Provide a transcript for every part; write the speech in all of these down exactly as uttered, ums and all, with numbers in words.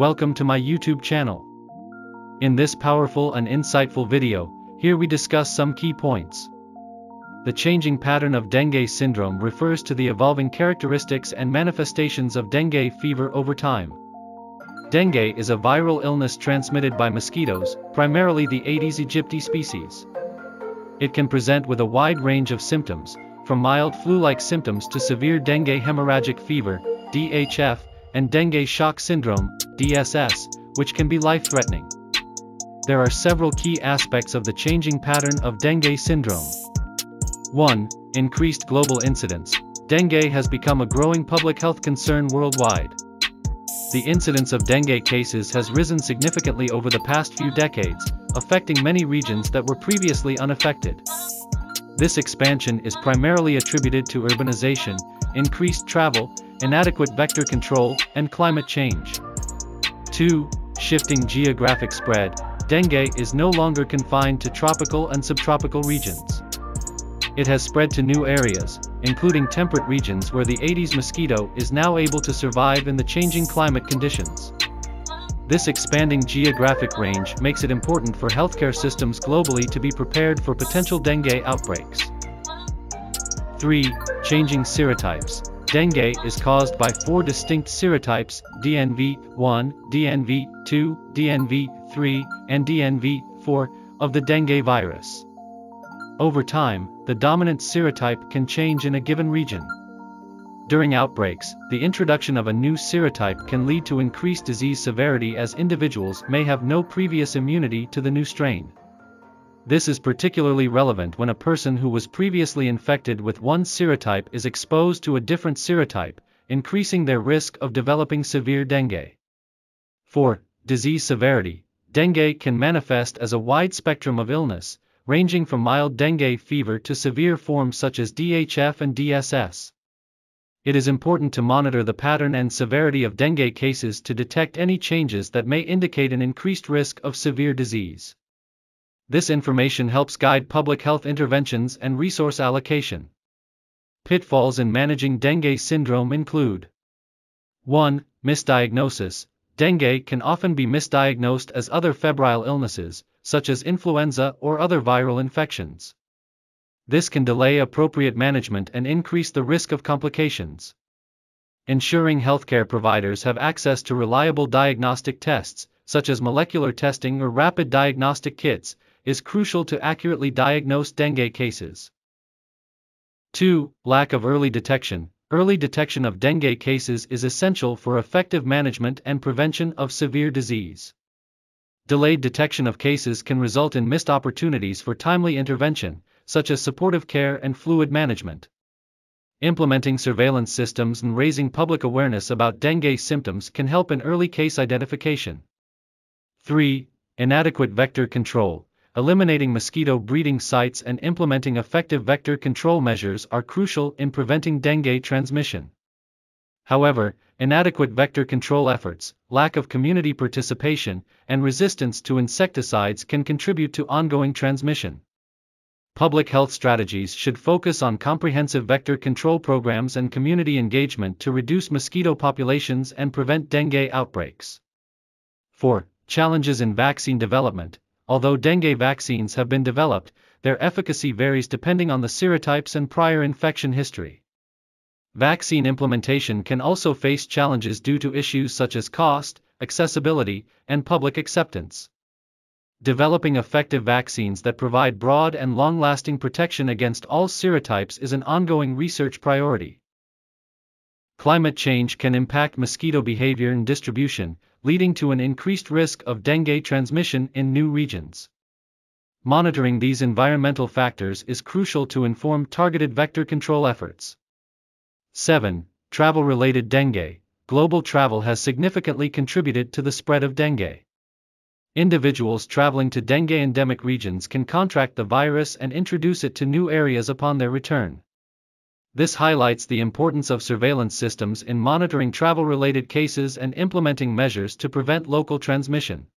Welcome to my YouTube channel. In this powerful and insightful video, here we discuss some key points. The changing pattern of dengue syndrome refers to the evolving characteristics and manifestations of dengue fever over time. Dengue is a viral illness transmitted by mosquitoes, primarily the Aedes aegypti species. It can present with a wide range of symptoms, from mild flu-like symptoms to severe dengue hemorrhagic fever, D H F, and dengue shock syndrome, D S S, which can be life-threatening. There are several key aspects of the changing pattern of dengue syndrome. one. Increased global incidence. Dengue has become a growing public health concern worldwide. The incidence of dengue cases has risen significantly over the past few decades, affecting many regions that were previously unaffected. This expansion is primarily attributed to urbanization, increased travel, inadequate vector control, and climate change. two. Shifting geographic spread. Dengue is no longer confined to tropical and subtropical regions. It has spread to new areas, including temperate regions where the Aedes mosquito is now able to survive in the changing climate conditions. This expanding geographic range makes it important for healthcare systems globally to be prepared for potential dengue outbreaks. three. Changing serotypes. Dengue is caused by four distinct serotypes, D E N V one, D E N V two, D E N V three, and D E N V four, of the dengue virus. Over time, the dominant serotype can change in a given region. During outbreaks, the introduction of a new serotype can lead to increased disease severity as individuals may have no previous immunity to the new strain. This is particularly relevant when a person who was previously infected with one serotype is exposed to a different serotype, increasing their risk of developing severe dengue. four. Disease severity. Dengue can manifest as a wide spectrum of illness, ranging from mild dengue fever to severe forms such as D H F and D S S. It is important to monitor the pattern and severity of dengue cases to detect any changes that may indicate an increased risk of severe disease. This information helps guide public health interventions and resource allocation. Pitfalls in managing dengue syndrome include: one. Misdiagnosis. Dengue can often be misdiagnosed as other febrile illnesses, such as influenza or other viral infections. This can delay appropriate management and increase the risk of complications. Ensuring healthcare providers have access to reliable diagnostic tests, such as molecular testing or rapid diagnostic kits, is crucial to accurately diagnose dengue cases. two. Lack of early detection. Early detection of dengue cases is essential for effective management and prevention of severe disease. Delayed detection of cases can result in missed opportunities for timely intervention, such as supportive care and fluid management. Implementing surveillance systems and raising public awareness about dengue symptoms can help in early case identification. three. Inadequate vector control. Eliminating mosquito breeding sites and implementing effective vector control measures are crucial in preventing dengue transmission. However, inadequate vector control efforts, lack of community participation, and resistance to insecticides can contribute to ongoing transmission. Public health strategies should focus on comprehensive vector control programs and community engagement to reduce mosquito populations and prevent dengue outbreaks. four. Challenges in vaccine development. Although dengue vaccines have been developed, their efficacy varies depending on the serotypes and prior infection history. Vaccine implementation can also face challenges due to issues such as cost, accessibility, and public acceptance. Developing effective vaccines that provide broad and long-lasting protection against all serotypes is an ongoing research priority. Climate change can impact mosquito behavior and distribution, leading to an increased risk of dengue transmission in new regions. Monitoring these environmental factors is crucial to inform targeted vector control efforts. seven. Travel-related dengue. Global travel has significantly contributed to the spread of dengue. Individuals traveling to dengue-endemic regions can contract the virus and introduce it to new areas upon their return. This highlights the importance of surveillance systems in monitoring travel-related cases and implementing measures to prevent local transmission.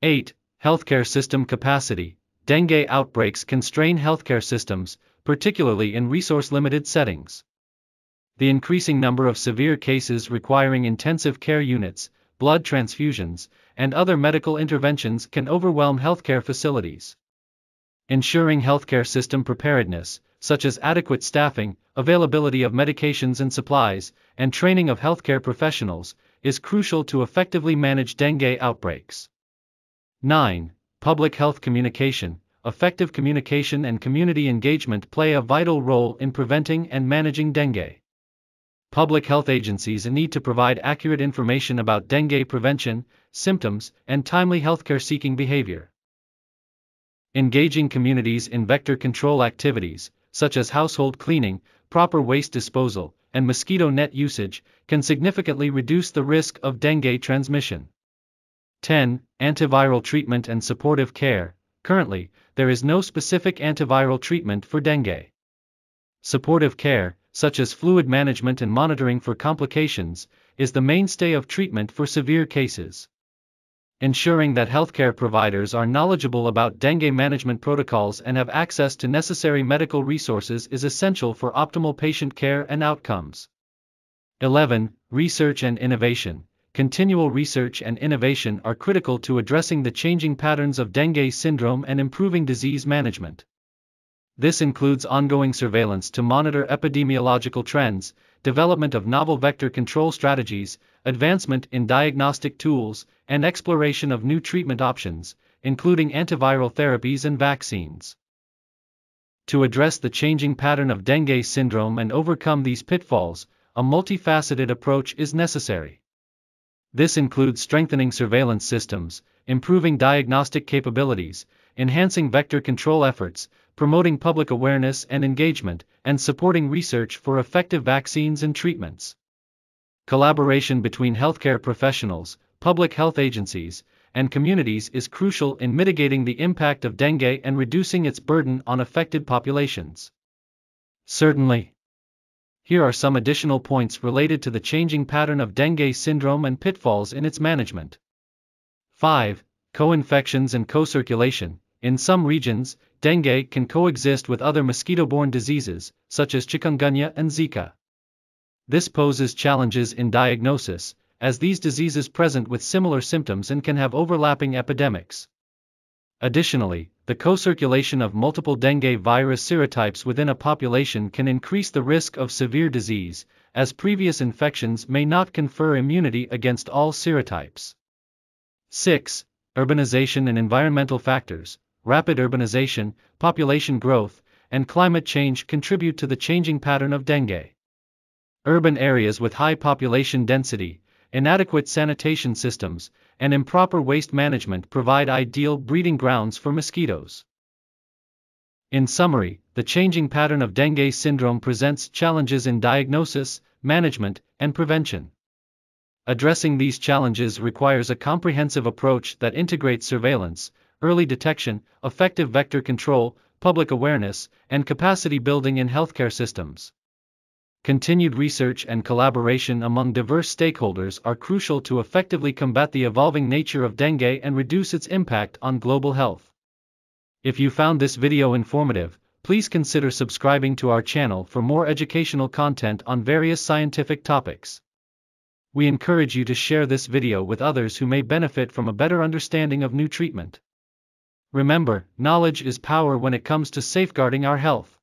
eight. Healthcare system capacity. Dengue outbreaks constrain healthcare systems, particularly in resource-limited settings. The increasing number of severe cases requiring intensive care units, blood transfusions, and other medical interventions can overwhelm healthcare facilities. Ensuring healthcare system preparedness, such as adequate staffing, availability of medications and supplies, and training of healthcare professionals, is crucial to effectively manage dengue outbreaks. nine. Public health communication. Effective communication and community engagement play a vital role in preventing and managing dengue. Public health agencies need to provide accurate information about dengue prevention, symptoms, and timely healthcare-seeking behavior. Engaging communities in vector control activities, such as household cleaning, proper waste disposal, and mosquito net usage, can significantly reduce the risk of dengue transmission. ten. Antiviral treatment and supportive care. Currently, there is no specific antiviral treatment for dengue. Supportive care, such as fluid management and monitoring for complications, is the mainstay of treatment for severe cases. Ensuring that healthcare providers are knowledgeable about dengue management protocols and have access to necessary medical resources is essential for optimal patient care and outcomes. eleven. Research and innovation. Continual research and innovation are critical to addressing the changing patterns of dengue syndrome and improving disease management. This includes ongoing surveillance to monitor epidemiological trends, development of novel vector control strategies, advancement in diagnostic tools, and exploration of new treatment options, including antiviral therapies and vaccines. To address the changing pattern of dengue syndrome and overcome these pitfalls, a multifaceted approach is necessary. This includes strengthening surveillance systems, improving diagnostic capabilities, enhancing vector control efforts, promoting public awareness and engagement, and supporting research for effective vaccines and treatments. Collaboration between healthcare professionals, public health agencies, and communities is crucial in mitigating the impact of dengue and reducing its burden on affected populations. Certainly. Here are some additional points related to the changing pattern of dengue syndrome and pitfalls in its management. five. Co-infections and co-circulation. In some regions, dengue can coexist with other mosquito-borne diseases, such as chikungunya and Zika. This poses challenges in diagnosis, as these diseases present with similar symptoms and can have overlapping epidemics. Additionally, the co-circulation of multiple dengue virus serotypes within a population can increase the risk of severe disease, as previous infections may not confer immunity against all serotypes. six. Urbanization and environmental factors. Rapid urbanization, population growth, and climate change contribute to the changing pattern of dengue. Urban areas with high population density, inadequate sanitation systems, and improper waste management provide ideal breeding grounds for mosquitoes. In summary, the changing pattern of dengue syndrome presents challenges in diagnosis, management, and prevention. Addressing these challenges requires a comprehensive approach that integrates surveillance, early detection, effective vector control, public awareness, and capacity building in healthcare systems. Continued research and collaboration among diverse stakeholders are crucial to effectively combat the evolving nature of dengue and reduce its impact on global health. If you found this video informative, please consider subscribing to our channel for more educational content on various scientific topics. We encourage you to share this video with others who may benefit from a better understanding of new treatment. Remember, knowledge is power when it comes to safeguarding our health.